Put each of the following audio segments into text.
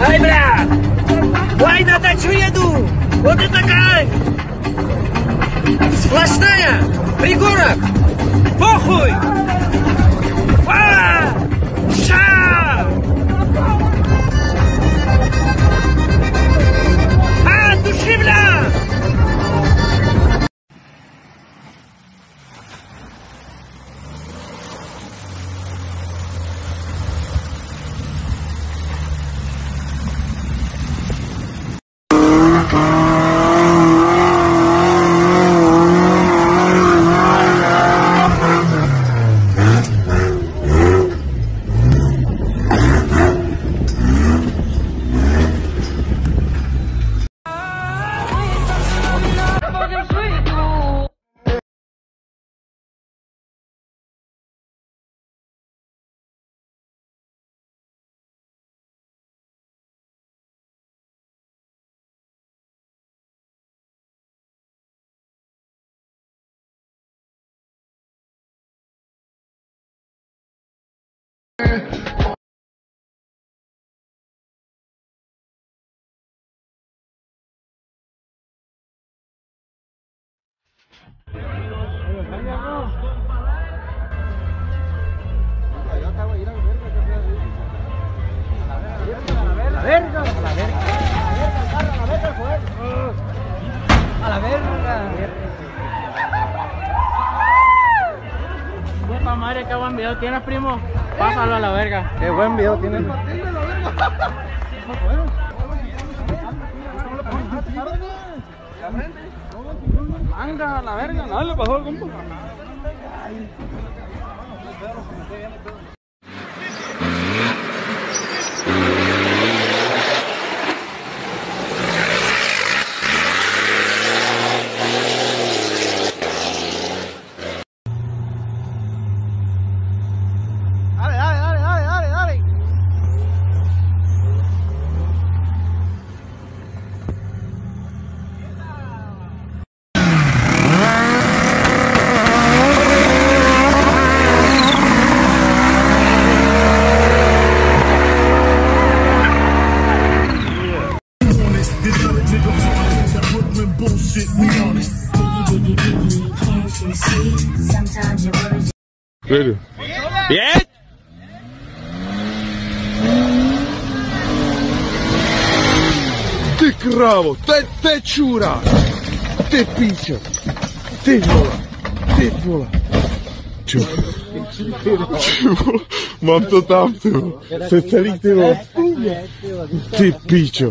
Ай, бля! Ай, на дачу еду! Вот это такая! Сплошная! Пригорок! Похуй! А! Ша! А, души, бля! Madre, qué buen video tienes, primo. Pásalo a la verga. Qué buen video tienes. Manga a la verga. No le pasó el combo. Ready? Yeah. Ты крава, ты чура, ты пича, ты вола, чур. Чур, мам то там ты, сестарик ты вола, ты пича.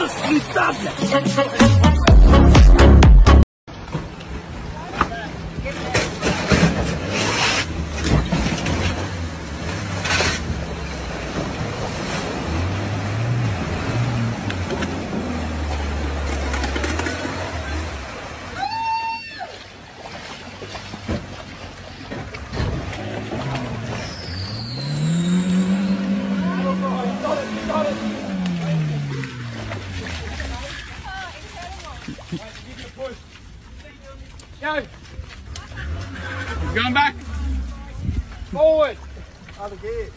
можешь слетать, go. He's going back. Forward. Other gear.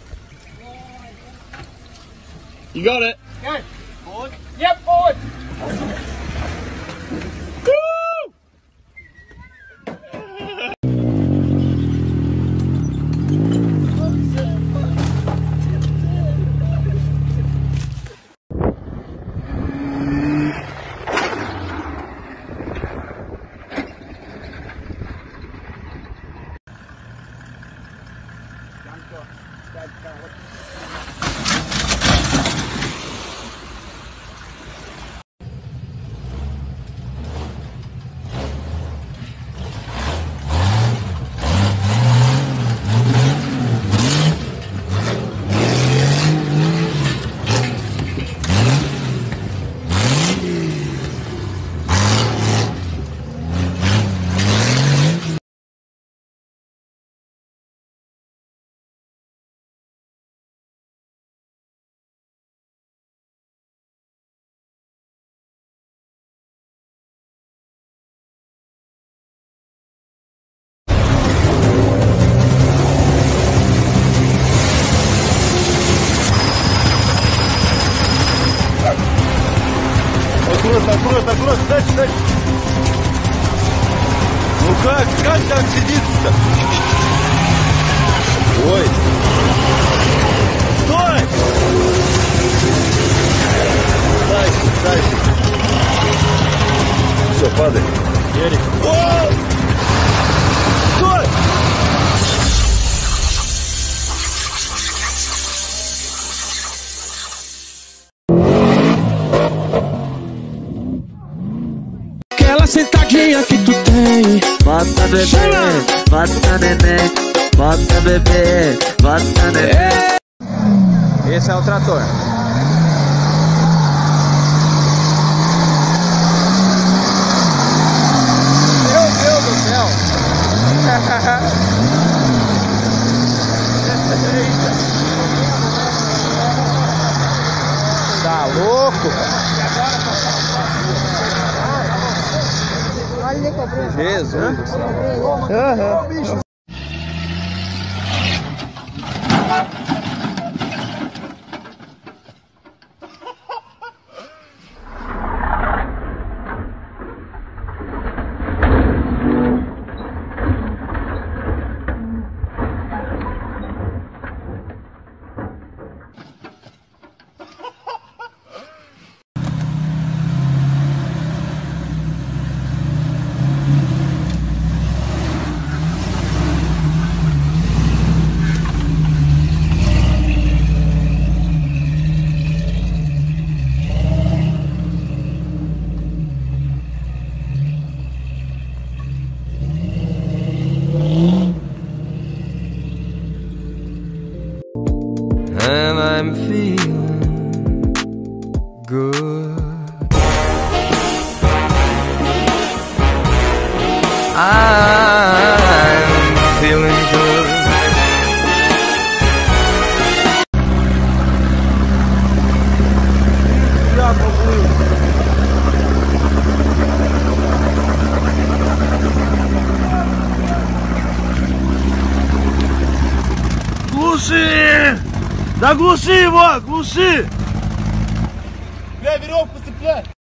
You got it. Go. Forward. Yep, forward. Аккуратно, дальше. Ну как там сидится-то? Ой. Стой! Дальше. Все, падай. Ярик. О! Стой! Sentadinha que tu tem, bota bebê, bota neném, bota bebê, bota neném. Esse é o trator. Meu Deus do céu. Tá louco, cara. Jesus. Uhum. And I'm feeling good. I'm feeling good. Слушай! Да глуши его, глуши! Бля, веревку цепляй!